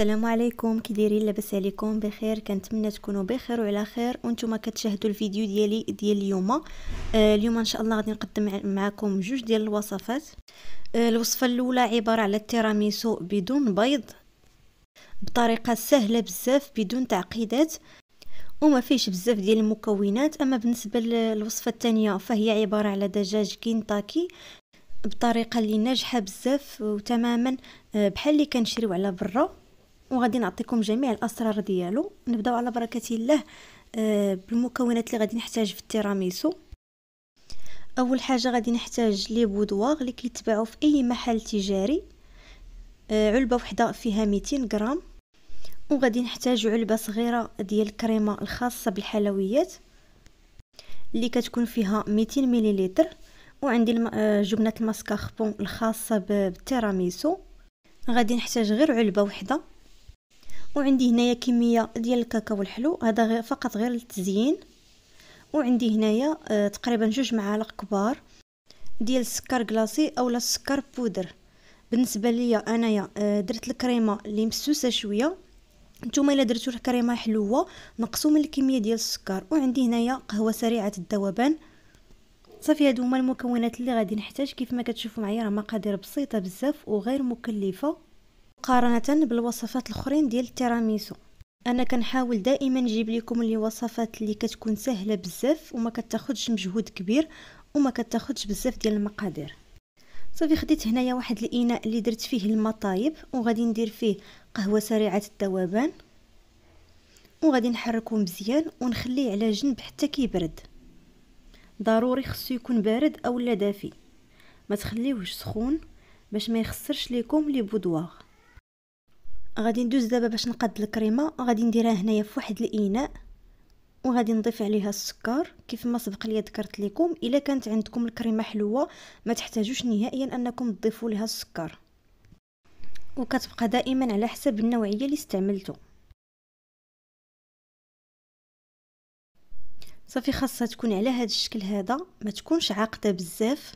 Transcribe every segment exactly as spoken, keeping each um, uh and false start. السلام عليكم، كي دايرين؟ لاباس عليكم؟ بخير، كنتمنى تكونوا بخير وعلى خير وانتم كتشاهدوا الفيديو ديالي ديال اليوم. آه اليوم ان شاء الله غادي نقدم معكم جوج ديال الوصفات. آه الوصفه الاولى عباره على التيراميسو بدون بيض بطريقه سهله بزاف بدون تعقيدات وما فيش بزاف ديال المكونات. اما بالنسبه للوصفه الثانيه فهي عباره على دجاج كنتاكي بطريقه اللي ناجحه بزاف وتماما بحال اللي كنشريو على برا، وغادي نعطيكم جميع الاسرار ديالو. نبداو على بركه الله بالمكونات اللي غادي نحتاج في التيراميسو. اول حاجه غادي نحتاج لي بودواغ اللي كيتباعوا في اي محل تجاري، علبه وحده فيها مئتين غرام، وغادي نحتاج علبه صغيره ديال الكريمه الخاصه بالحلويات اللي كتكون فيها مئتين مليلتر، وعندي جبنه الماسكاربون الخاصه بالتيراميسو غادي نحتاج غير علبه وحده، وعندي هنايا كميه ديال الكاكاو الحلو هذا غير فقط غير للتزيين، وعندي هنايا تقريبا جوج معالق كبار ديال السكر كلاصي اولا السكر بودر. بالنسبه ليا انايا درت الكريمه اللي مسوسه شويه، نتوما الا درتو الكريمه حلوه نقصوا من الكميه ديال السكر. وعندي هنايا قهوه سريعه الذوبان. صافي هادو هما المكونات اللي غادي نحتاج. كيف ما كتشوفوا معايا راه مقادير بسيطه بزاف وغير مكلفه مقارنه بالوصفات الاخرين ديال التيراميسو. انا كنحاول دائما نجيب لكم اللي وصفات اللي كتكون سهله بزاف وما كتاخذش مجهود كبير وما كتاخذش بزاف ديال المقادير. صافي خديت هنايا واحد الاناء اللي درت فيه الماء طايب، وغادي ندير فيه قهوه سريعه الذوبان، وغادي نحركو مزيان ونخليه على جنب حتى كيبرد. ضروري خصو يكون بارد اولا دافي، ما تخليوهش سخون باش ما يخسرش ليكم لي بودواغ. غادي ندوز دابا باش نقاد الكريمه، غادي نديرها هنايا في واحد الاناء وغادي نضيف عليها السكر كيف ما سبق لي ذكرت لكم. الا كانت عندكم الكريمه حلوه ما تحتاجوش نهائيا انكم تضيفوا لها السكر، وكتبقى دائما على حسب النوعيه اللي استعملتو. صافي خاصها تكون على هذا الشكل هذا، ما تكونش عاقده بزاف.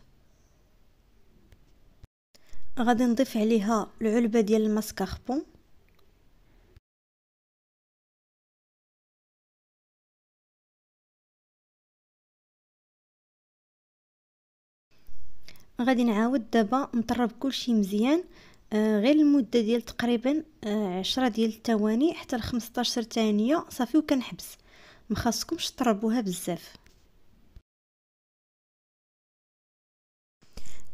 غادي نضيف عليها العلبه ديال الماسكاربون، غادي نعاود دابا نطرب كلشي مزيان آه غير المده ديال تقريبا آه عشرة ديال الثواني حتى ل خمسطاش ثانيه. صافي وكنحبس، ما خاصكمش تطربوها بزاف.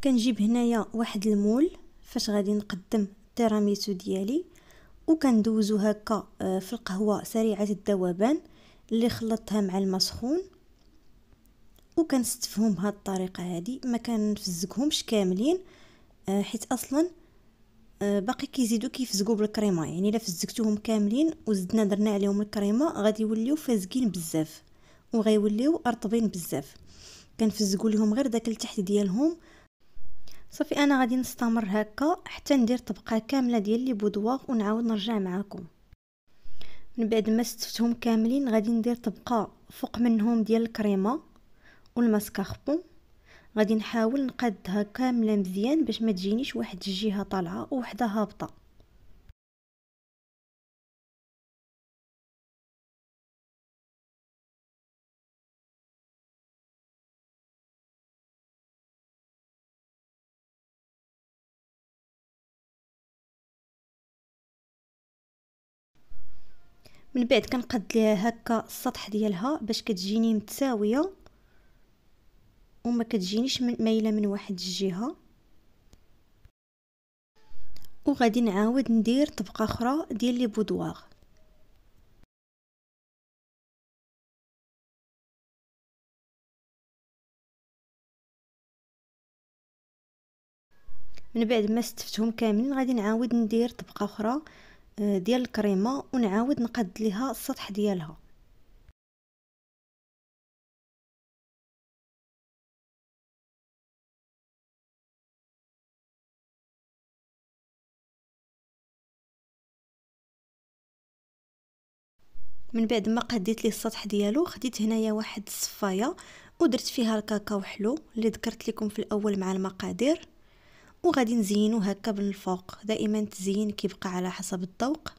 كنجيب هنايا واحد المول فاش غادي نقدم التيراميسو ديالي، وكندوزو هكا في القهوه سريعه الذوبان اللي خلطتها مع الماء سخون، وكنستفهم بهذه الطريقه هذه. ما كنفزقهمش كاملين حيت اصلا باقي كيزيدوا كيفزقوا بالكريمه، يعني الا فزقتوهم كاملين وزدنا درنا عليهم الكريمه غادي يوليو فازقين بزاف وغيوليو رطبين بزاف. كنفزقوا لهم غير داك التحت ديالهم. صافي انا غادي نستمر هكا حتى ندير طبقه كامله ديال لي بودواغ ونعاود نرجع معكم. من بعد ما استفتهم كاملين غادي ندير طبقه فوق منهم ديال الكريمه والماسكاربون، غادي نحاول نقادها كامله مزيان باش ما تجينيش واحد الجهه طالعه ووحده هابطه. من بعد كنقاد ليها هكا السطح ديالها باش كتجيني متساويه وما كتجينيش مايله من واحد الجهه، وغادي نعاود ندير طبقه اخرى ديال لي بودواغ. من بعد ما استفتهم كاملين غادي نعاود ندير طبقه اخرى ديال الكريمه ونعاود نقاد ليها السطح ديالها. من بعد ما قديت ليه السطح ديالو خديت هنايا واحد الصفايه ودرت فيها الكاكاو حلو اللي ذكرت لكم في الاول مع المقادير، وغادي نزينو هكا من الفوق. دائما التزيين كيبقى على حسب الذوق.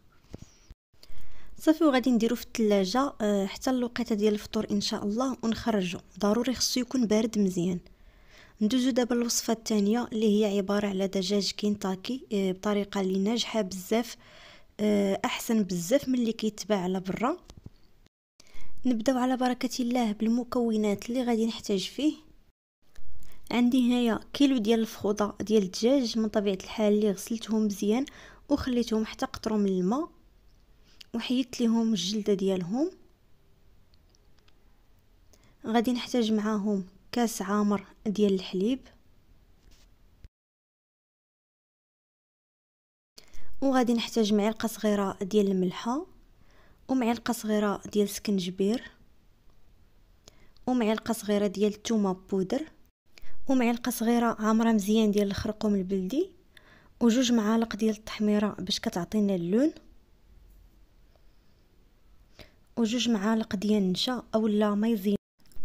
صافي. وغادي نديرو في الثلاجه حتى الوقيته ديال الفطور ان شاء الله ونخرجو. ضروري خصو يكون بارد مزيان. ندوزو دابا الوصفه الثانيه اللي هي عباره على دجاج كنتاكي بطريقه اللي ناجحه بزاف، احسن بزاف من اللي كيتباع على برا. نبداو على بركه الله بالمكونات اللي غادي نحتاج فيه. عندي هنايا كيلو ديال الفخوضه ديال الدجاج من طبيعه الحال اللي غسلتهم مزيان وخليتهم حتى قطروا من الماء، وحيدت لهم الجلده ديالهم. غادي نحتاج معاهم كاس عامر ديال الحليب، وغادي نحتاج معلقه صغيره ديال الملحه، ومعلقه صغيره ديال السكنجبير، ومعلقه صغيره ديال الثومه بودر، ومعلقه صغيره عامره مزيان ديال الخرقوم البلدي، وجوج معالق ديال التحميره باش كتعطينا اللون، وجوج معالق ديال النشا اولا مايزين،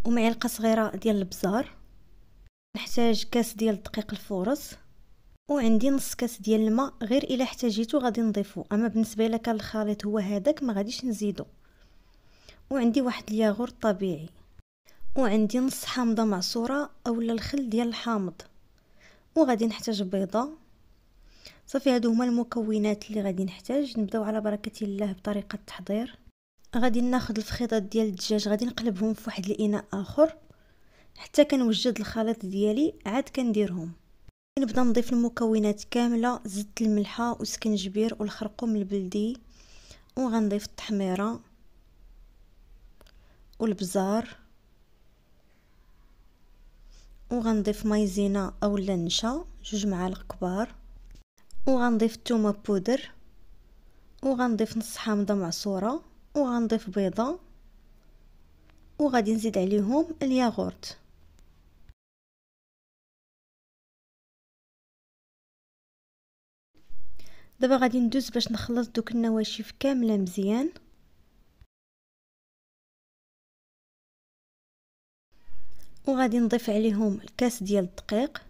ومعلقه صغيره ديال البزار. نحتاج كاس ديال الدقيق الفورص، وعندي نص كاس ديال الماء غير الا احتاجيتو غادي نضيفو، اما بالنسبه الا كان الخليط هو هذاك ما غاديش نزيدو. وعندي واحد الياغورت طبيعي، وعندي نص حامضه معصوره اولا الخل ديال الحامض، وغادي نحتاج بيضه. صافي هادو هما المكونات اللي غادي نحتاج. نبداو على بركه الله بطريقه التحضير. غادي ناخذ الفخيضات ديال الدجاج غادي نقلبهم في واحد الاناء اخر حتى كنوجد الخليط ديالي، عاد كنديرهم. نبدا نضيف المكونات كامله، زدت الملحه والسكنجبير والخرقوم البلدي، وغنضيف التحميره والبزار، وغنضيف مايزينا اولا النشا جوج معالق كبار، وغنضيف الثومه بودر، وغنضيف نص حامضه معصوره، وغنضيف بيضه، وغادي نزيد عليهم الياغورت. دابا غادي ندوز باش نخلص دوك النواشف كامله مزيان. وغادي نضيف عليهم الكاس ديال الدقيق،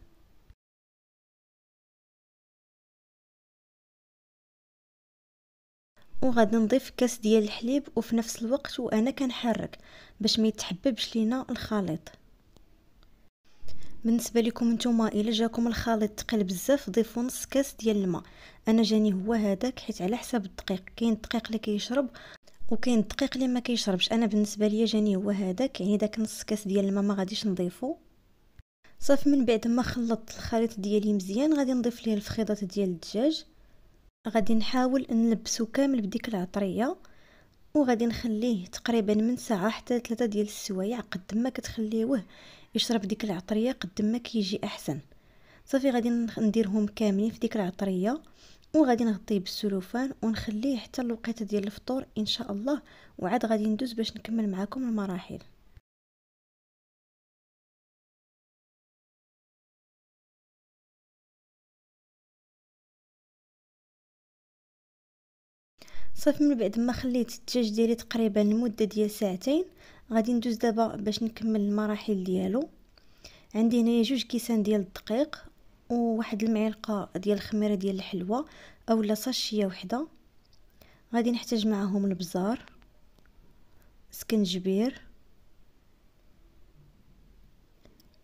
وغادي نضيف كاس ديال الحليب، وفي نفس الوقت وانا كنحرك باش ما يتحببش لينا الخليط. بالنسبه لكم نتوما الا جاكم الخليط ثقيل بزاف ضيفوا نص كاس ديال الماء، انا جاني هو هذاك، حيت على حساب الدقيق، كاين الدقيق اللي كيشرب وكاين الدقيق اللي ما كيشربش. انا بالنسبه ليا جاني هو هذاك، يعني داك نص كاس ديال الماء ما غاديش نضيفو. صافي من بعد ما خلطت الخليط ديالي مزيان غادي نضيف ليه الفخيضات ديال الدجاج، غادي نحاول نلبسو كامل بديك العطريه، وغادي نخليه تقريبا من ساعه حتى ثلاثة ديال السوايع. قد ما كتخليوه يشرب ديك العطريه قد ما كيجي احسن. صافي غادي نديرهم كاملين في ديك العطريه، وغادي نغطيه بالسلوفان ونخليه حتى الوقيته ديال الفطور ان شاء الله، وعاد غادي ندوز باش نكمل معكم المراحل. صافي من بعد ما خليت الدجاج ديالي تقريبا لمده ديال ساعتين غادي ندوز دابا باش نكمل المراحل ديالو. عندي هنايا جوج كيسان ديال الدقيق، وواحد المعلقه ديال الخميره ديال الحلوى اولا صاشيه وحده، غادي نحتاج معاهم البزار، سكنجبير،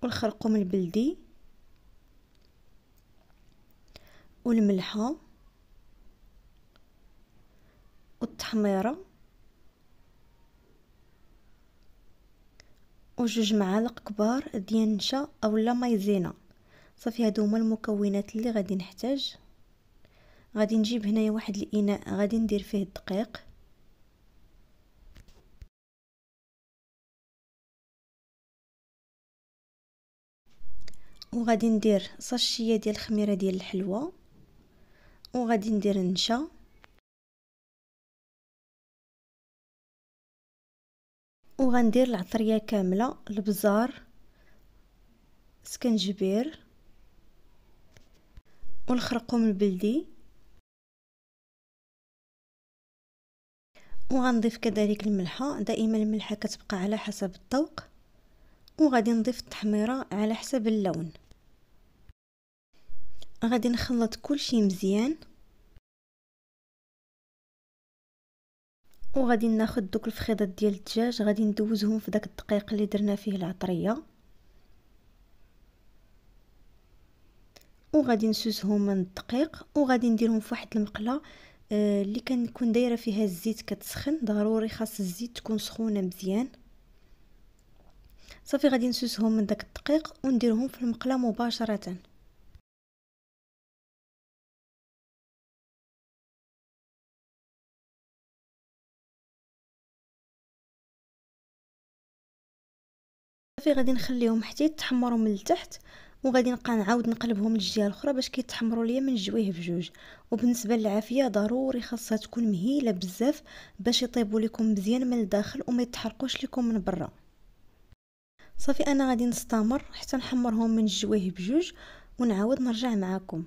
والخرقوم البلدي، والملحه، والتحميره، وجوج معالق كبار ديال النشا اولا مايزينا. صافي هادو هما المكونات اللي غادي نحتاج. غادي نجيب هنايا واحد الاناء غادي ندير فيه الدقيق، وغادي ندير صاشيه ديال الخميره ديال الحلوى، وغادي ندير النشا، وغندير العطريه كامله، البزار، سكنجبير، والخرقوم البلدي، وغنضيف كذلك الملحه. دائما الملحه كتبقى على حسب الذوق، وغادي نضيف التحميره على حسب اللون. غادي نخلط كل شيء مزيان، وغادي ناخد دوك الفخيضات ديال الدجاج غادي ندوزهم في داك الدقيق اللي درنا فيه العطريه، وغادي نسوسهم من الدقيق، وغادي نديرهم في واحد المقله اللي كنكون دايره فيها الزيت كتسخن. ضروري خاص الزيت تكون سخونه مزيان. صافي غادي نسوسهم من داك الدقيق ونديرهم في المقله مباشره. صافي غادي نخليهم حتى يتحمروا من التحت، وغادي نبقى نعاود نقلبهم للجهه الاخرى باش كيتحمروا ليا من الجويه بجوج. وبالنسبه للعافيه ضروري خاصها تكون مهيله بزاف باش يطيبوا لكم مزيان من الداخل وما يتحرقوش لكم من برا. صافي انا غادي نستمر حتى نحمرهم من الجويه بجوج ونعاود نرجع معكم.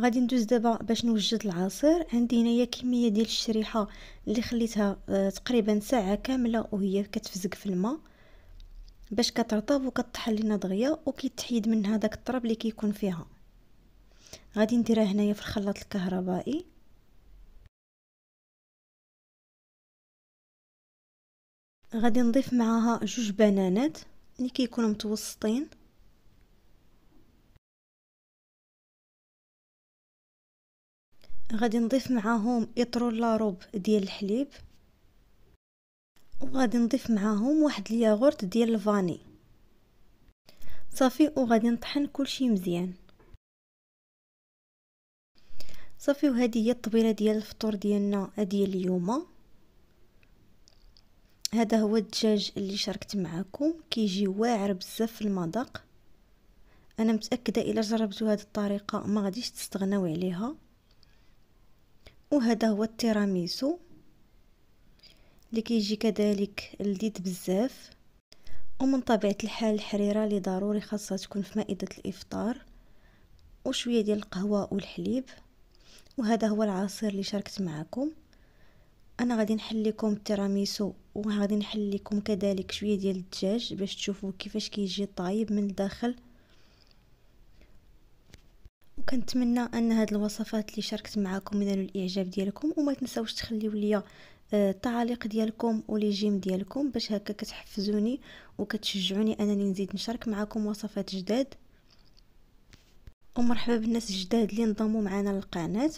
غادي ندوز دابا باش نوجد العصير. عندي هنايا كميه ديال الشريحه اللي خليتها تقريبا ساعه كامله وهي كتفزق في الماء باش كترطب وكتطحن لينا دغيا وكيتحيد منها داك الطرب اللي كيكون فيها. غادي نديرها هنايا في الخلاط الكهربائي. غادي نضيف معها جوج بنانات اللي كيكونوا متوسطين. غادي نضيف معاهم اطرون لاروب ديال الحليب، وغادي نضيف معاهم واحد الياغورت ديال الفاني. صافي وغادي نطحن كلشي مزيان. صافي وهذه هي الطبيله ديال الفطور ديالنا ديال اليوم. هذا هو الدجاج اللي شاركت معكم، كيجي واعر بزاف في المذاق. انا متاكده الا جربتوا هذه الطريقه ما غاديش تستغناو عليها. وهذا هو التيراميسو اللي كيجي كذلك لذيذ بزاف، ومن طبيعه الحال الحريره اللي ضروري خاصها تكون في مائده الافطار، وشويه ديال القهوه والحليب. وهذا هو العصير اللي شاركت معكم. انا غادي نحل لكم التيراميسو وغادي نحل لكم كذلك شويه ديال الدجاج باش تشوفوا كيفاش كيجي طايب من الداخل. كنتمنى ان هاد الوصفات اللي شاركت معكم ينالوا الاعجاب ديالكم، وما تنساوش تخليو ليا التعاليق ديالكم ولي جيم ديالكم باش هكا كتحفزوني وكتشجعوني انني نزيد نشارك معكم وصفات جداد. ومرحبا بالناس الجداد اللي انضموا معنا للقناه،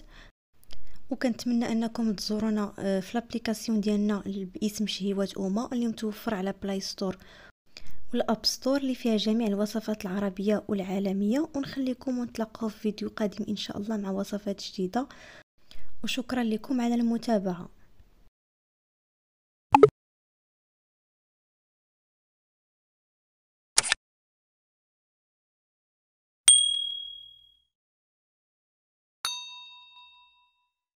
وكنتمنى انكم تزورونا في الابليكاسيون ديالنا باسم شهيوات اوما اللي متوفر على بلاي ستور والاب ستور اللي فيها جميع الوصفات العربيه والعالميه. ونخليكم ونتلاقاو في فيديو قادم ان شاء الله مع وصفات جديده، وشكرا لكم على المتابعه.